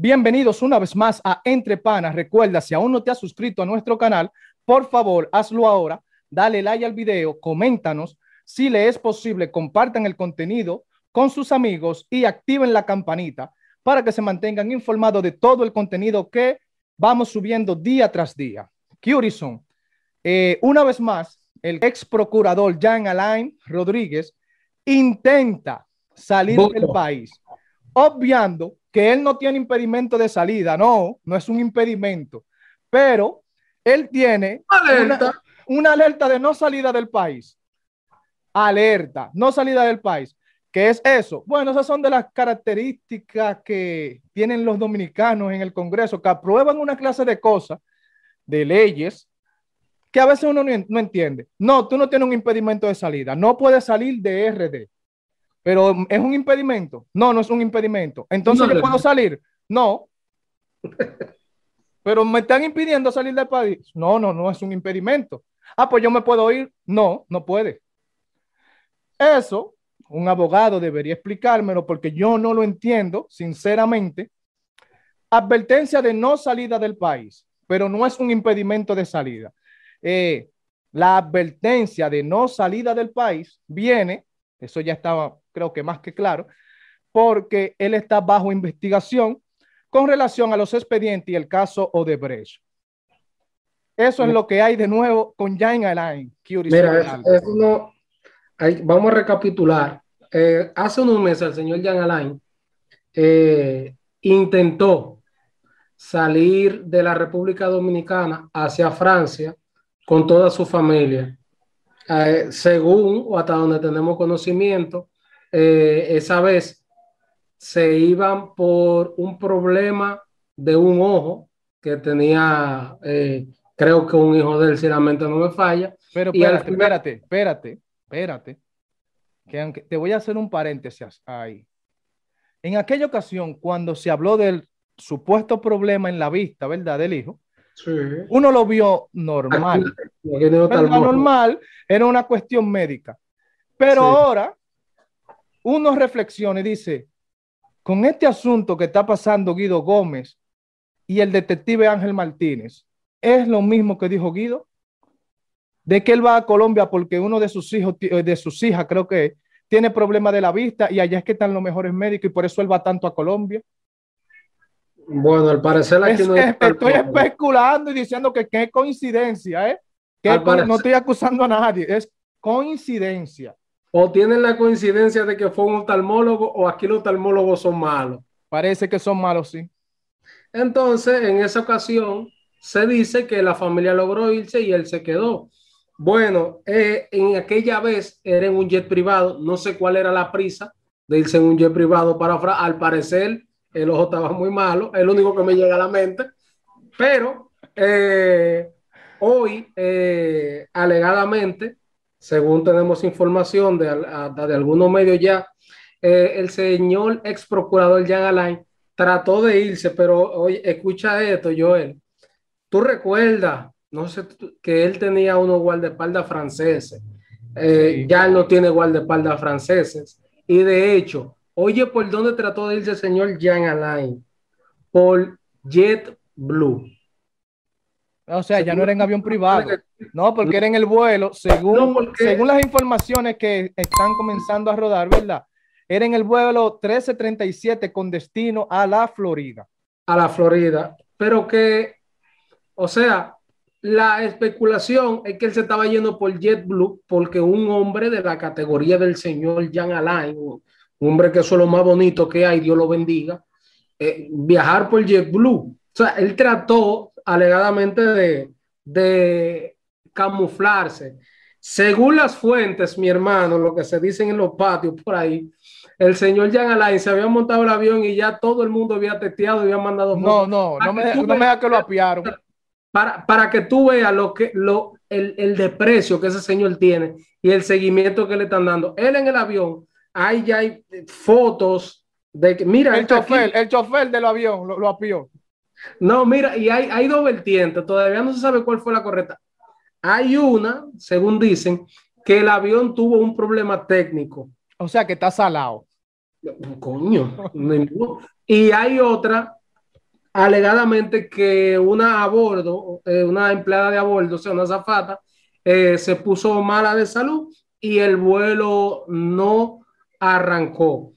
Bienvenidos una vez más a Entre Panas. Recuerda, si aún no te has suscrito a nuestro canal, por favor, hazlo ahora. Dale like al video, coméntanos. Si le es posible, compartan el contenido con sus amigos y activen la campanita para que se mantengan informados de todo el contenido que vamos subiendo día tras día. Curioso, una vez más, el ex procurador Jean Alain Rodríguez intenta salir del país, obviando que él no tiene impedimento de salida, no es un impedimento, pero él tiene una alerta de no salida del país. Alerta, no salida del país. ¿Qué es eso? Bueno, esas son de las características que tienen los dominicanos en el Congreso, que aprueban una clase de cosas, de leyes, que a veces uno no entiende. No, tú no tienes un impedimento de salida, no puedes salir de RD. Pero ¿es un impedimento? No, no es un impedimento. Entonces, ¿yo puedo salir? No. Pero ¿me están impidiendo salir del país? No, no es un impedimento. Ah, pues yo me puedo ir. No, no puede. Eso, un abogado debería explicármelo porque yo no lo entiendo, sinceramente. Advertencia de no salida del país, pero no es un impedimento de salida. La advertencia de no salida del país viene, eso ya estaba, creo que más que claro, porque él está bajo investigación con relación a los expedientes y el caso Odebrecht. Eso es lo que hay de nuevo con Jean Alain. Mira, eso no, vamos a recapitular. Hace unos meses el señor Jean Alain intentó salir de la República Dominicana hacia Francia con toda su familia. Según o hasta donde tenemos conocimiento, esa vez se iban por un problema de un ojo que tenía, creo que un hijo de él, si la mente no me falla. Pero espérate, espérate. Que te voy a hacer un paréntesis ahí. En aquella ocasión, cuando se habló del supuesto problema en la vista, ¿verdad?, del hijo. Sí. Uno lo vio normal. Normal era una cuestión médica. Pero ahora uno reflexiona y dice, con este asunto que está pasando Guido Gómez y el detective Ángel Martínez, ¿es lo mismo que dijo Guido? De que él va a Colombia porque uno de sus hijos, de sus hijas creo que tiene problemas de la vista y allá es que están los mejores médicos y por eso él va tanto a Colombia. Bueno, al parecer aquí no es estoy especulando y diciendo que qué coincidencia, ¿eh? Que no estoy acusando a nadie, es coincidencia. O tienen la coincidencia de que fue un oftalmólogo o aquí los oftalmólogos son malos. Parece que son malos, sí. Entonces, en esa ocasión, se dice que la familia logró irse y él se quedó. Bueno, en aquella vez era en un jet privado, no sé cuál era la prisa de irse en un jet privado para Francia, al parecer. El ojo estaba muy malo, es lo único que me llega a la mente, pero hoy alegadamente, según tenemos información de algunos medios ya, el señor ex procurador Jean Alain trató de irse, pero oye, escucha esto, Joel, tú recuerdas, no sé, que él tenía unos guardaespaldas franceses, ya él no tiene guardaespaldas franceses, y de hecho, oye, ¿por dónde trató de irse el señor Jean Alain? Por JetBlue. O sea, ya no era en avión privado. No, porque era en el vuelo, según las informaciones que están comenzando a rodar, ¿verdad? Era en el vuelo 1337 con destino a la Florida. A la Florida. Pero que, o sea, la especulación es que él se estaba yendo por JetBlue porque un hombre de la categoría del señor Jean Alain, hombre, que eso es lo más bonito que hay, Dios lo bendiga, viajar por JetBlue. O sea, él trató alegadamente de camuflarse. Según las fuentes, mi hermano, lo que se dicen en los patios por ahí, el señor Jean Alain se había montado el avión y ya todo el mundo había testeado y había mandado. No me deja que lo apiaron. Para que tú veas el desprecio que ese señor tiene y el seguimiento que le están dando. Él en el avión. Ahí ya hay fotos de que, mira, el chofer del avión lo apió. No, mira, y hay dos vertientes, todavía no se sabe cuál fue la correcta. Hay una, según dicen, que el avión tuvo un problema técnico. O sea, que está salado. Coño. Y hay otra alegadamente que una a bordo, una empleada de a bordo, o sea, una azafata, se puso mala de salud y el vuelo no arrancó.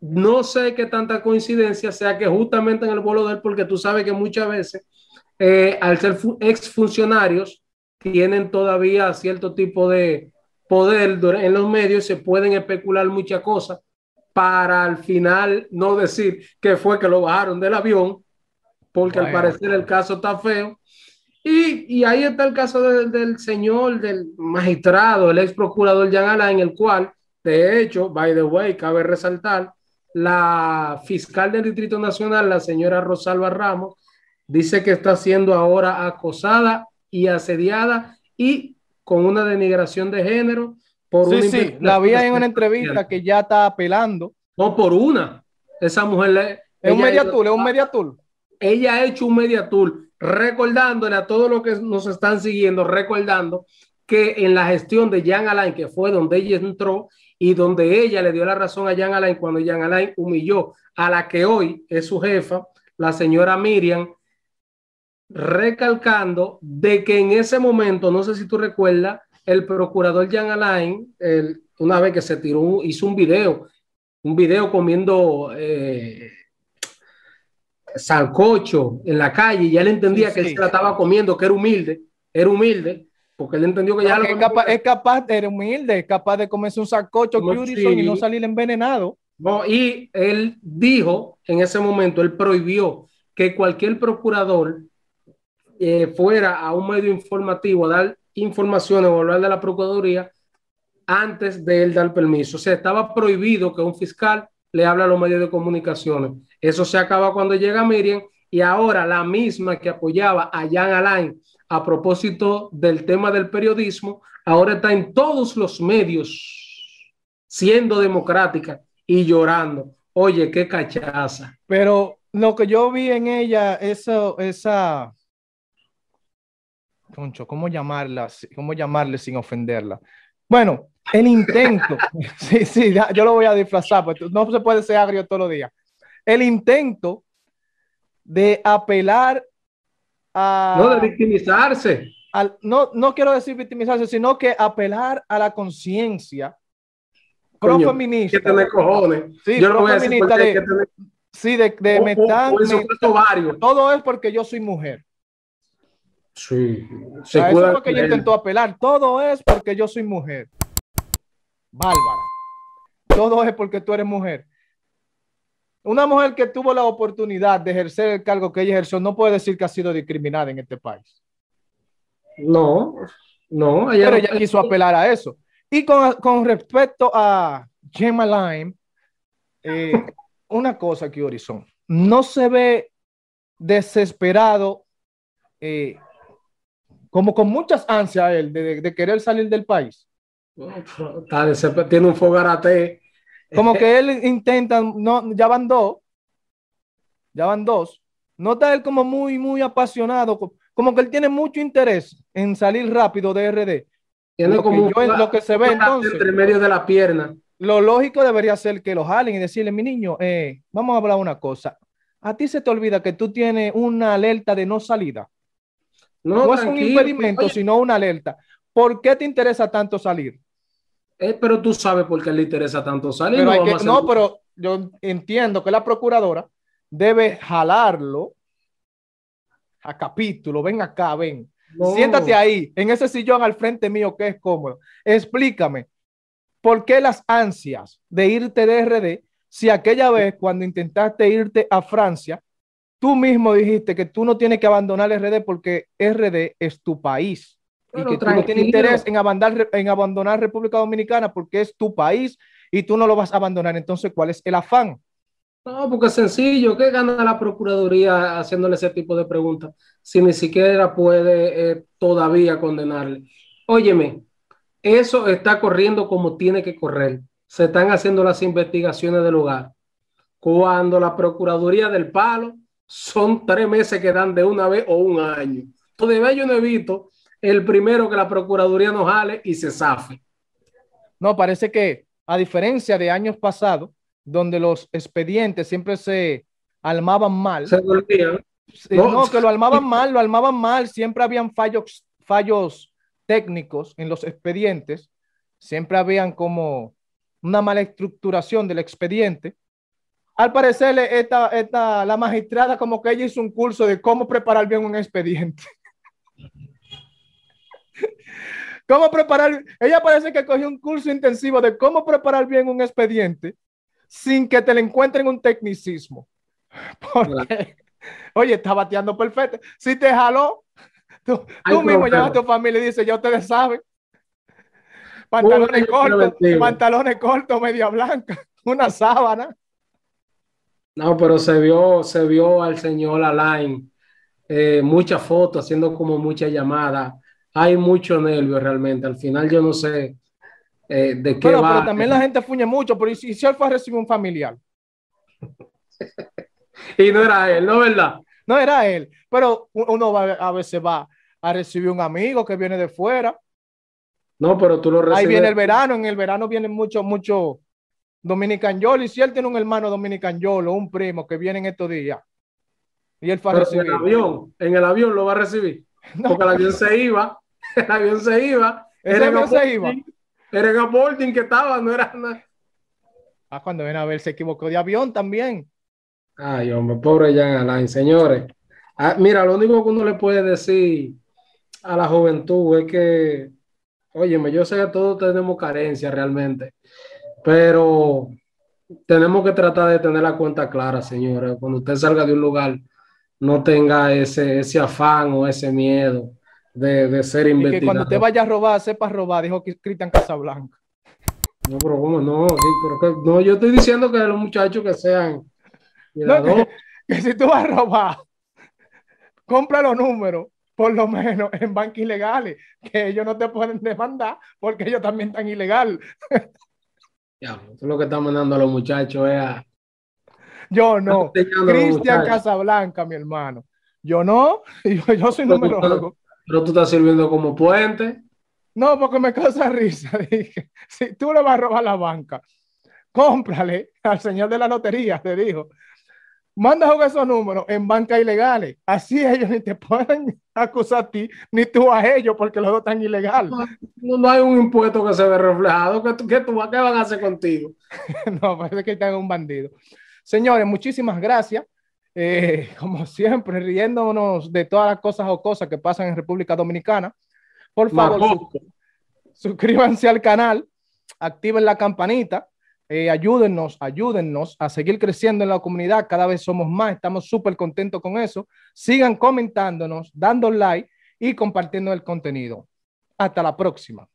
No sé qué tanta coincidencia sea que justamente en el vuelo de él, porque tú sabes que muchas veces al ser exfuncionarios tienen todavía cierto tipo de poder en los medios, se pueden especular muchas cosas para al final no decir que fue que lo bajaron del avión, porque bueno, al parecer el caso está feo. Y ahí está el caso del señor, del magistrado, el ex procurador Jean Alain, el cual, de hecho, by the way, cabe resaltar, la fiscal del Distrito Nacional, la señora Rosalba Ramos, dice que está siendo ahora acosada y asediada y con una denigración de género. Por sí, la vi en una entrevista que ya está apelando. No, por una. Esa mujer es un media tour. Ella ha hecho un media tour, recordándole a todos los que nos están siguiendo, recordando que en la gestión de Jean Alain, que fue donde ella entró y donde ella le dio la razón a Jean Alain cuando Jean Alain humilló a la que hoy es su jefa, la señora Miriam, recalcando de que en ese momento, no sé si tú recuerdas, el procurador Jean Alain, una vez que se tiró, hizo un video comiendo... salcocho en la calle, y ya él entendía que él se la estaba comiendo, que era humilde, porque él entendió que es capaz de comerse un salcocho y no salir envenenado. No, y él dijo en ese momento, él prohibió que cualquier procurador fuera a un medio informativo a dar informaciones o hablar de la Procuraduría antes de él dar permiso. O sea, estaba prohibido que un fiscal le habla a los medios de comunicaciones. Eso se acaba cuando llega Miriam, y ahora la misma que apoyaba a Jean Alain a propósito del tema del periodismo, ahora está en todos los medios siendo democrática y llorando. Oye, qué cachaza. Pero lo que yo vi en ella, Concho, ¿cómo llamarle sin ofenderla? Bueno, el intento, yo lo voy a disfrazar, porque no se puede ser agrio todos los días. El intento de apelar a... No, de victimizarse. No quiero decir victimizarse, sino que apelar a la conciencia profeminista. Que tener cojones. Sí, yo profeminista voy a decir de... Sí, de metal. Todo es porque yo soy mujer. Sí, a eso es lo que ella intentó apelar. Todo es porque yo soy mujer. Bárbara. Todo es porque tú eres mujer. Una mujer que tuvo la oportunidad de ejercer el cargo que ella ejerció no puede decir que ha sido discriminada en este país. No. Pero ella quiso apelar a eso. Y con respecto a Jean Alain, una cosa aquí, Horizon, no se ve desesperado, como con muchas ansias él de querer salir del país. Tiene un fogarate. Como que él intenta, no, ya van dos. No está él como muy, muy apasionado, como que él tiene mucho interés en salir rápido de RD. Lo que se ve entonces. Entre medio de la pierna. Lo lógico debería ser que lo jalen y decirle, mi niño, vamos a hablar una cosa. ¿A ti se te olvida que tú tienes una alerta de no salida? No es un impedimento, sino una alerta. ¿Por qué te interesa tanto salir? Pero tú sabes por qué le interesa tanto salir. Pero yo entiendo que la procuradora debe jalarlo a capítulo. Ven acá, ven. No. Siéntate ahí, en ese sillón al frente mío que es cómodo. Explícame, ¿por qué las ansias de irte de RD si aquella vez cuando intentaste irte a Francia, tú mismo dijiste que tú no tienes que abandonar RD porque RD es tu país? Pero y que tú no tienes interés en abandonar República Dominicana porque es tu país y tú no lo vas a abandonar. Entonces, ¿cuál es el afán? No, porque es sencillo. ¿Qué gana la Procuraduría haciéndole ese tipo de preguntas si ni siquiera puede todavía condenarle? Óyeme, eso está corriendo como tiene que correr. Se están haciendo las investigaciones del lugar. Cuando la Procuraduría del palo son 3 meses que dan de una vez o un año. Todavía yo no he visto el primero que la Procuraduría nos jale y se zafe. No, parece que a diferencia de años pasados, donde los expedientes siempre se armaban mal. Se volvían. Sí, no, que lo armaban mal, siempre habían fallos técnicos en los expedientes, siempre habían como una mala estructuración del expediente. Al parecer, la magistrada como que ella hizo un curso de cómo preparar bien un expediente. Cómo preparar, ella parece que cogió un curso intensivo de cómo preparar bien un expediente sin que te le encuentren un tecnicismo. Porque, oye, está bateando perfecto. Si te jaló, tú mismo llamas a tu familia y dices, ya ustedes saben. Pantalones cortos, media blanca, una sábana. No, pero se vio al señor Alain, muchas fotos, haciendo como muchas llamadas. Hay mucho nervio realmente. Al final yo no sé de qué va. Pero también la gente fuñe mucho, pero ¿y si él fue a recibir un familiar? Y no era él, ¿no, verdad? No era él, pero uno a veces va a recibir un amigo que viene de fuera. No, pero tú lo recibes. Ahí viene el verano, en el verano vienen muchos Dominican Yolo, y si él tiene un hermano Dominican Yolo, un primo que viene en estos días, y él fue a recibir. En el avión lo va a recibir, no. Porque el avión se iba, era en aborting que estaba, no era nada. Ah, cuando viene a ver, se equivocó de avión también. Ay, hombre, pobre Jean Alain, señores. Ah, mira, lo único que uno le puede decir a la juventud es que, óyeme, yo sé que todos tenemos carencias realmente, pero tenemos que tratar de tener la cuenta clara, señores. Cuando usted salga de un lugar, no tenga ese afán o ese miedo de ser investigado. Y que cuando te vaya a robar, sepas robar, dijo Cristian Casablanca. No, pero ¿cómo no? Sí, pero que, no, yo estoy diciendo que los muchachos que sean... No, que si tú vas a robar, compra los números, por lo menos en bancos ilegales, que ellos no te pueden demandar porque ellos también están ilegal. Ya, lo que están mandando a los muchachos es a... Yo no, Cristian Casablanca, mi hermano. Yo no, yo soy numerólogo. Pero tú estás sirviendo como puente. No, porque me causa risa. Dije, si tú le vas a robar la banca, cómprale al señor de la lotería, te dijo. Manda a jugar esos números en bancas ilegales. Así ellos ni te pueden acusar a ti, ni tú a ellos, porque los dos están ilegales. No hay un impuesto que se ve reflejado. ¿Qué van a hacer contigo? No, parece que están un bandido. Señores, muchísimas gracias. Como siempre, riéndonos de todas las cosas o cosas que pasan en República Dominicana. Por favor, suscríbanse al canal, activen la campanita. Ayúdennos a seguir creciendo en la comunidad. Cada vez somos más, estamos súper contentos con eso. Sigan comentándonos, dando like y compartiendo el contenido. Hasta la próxima.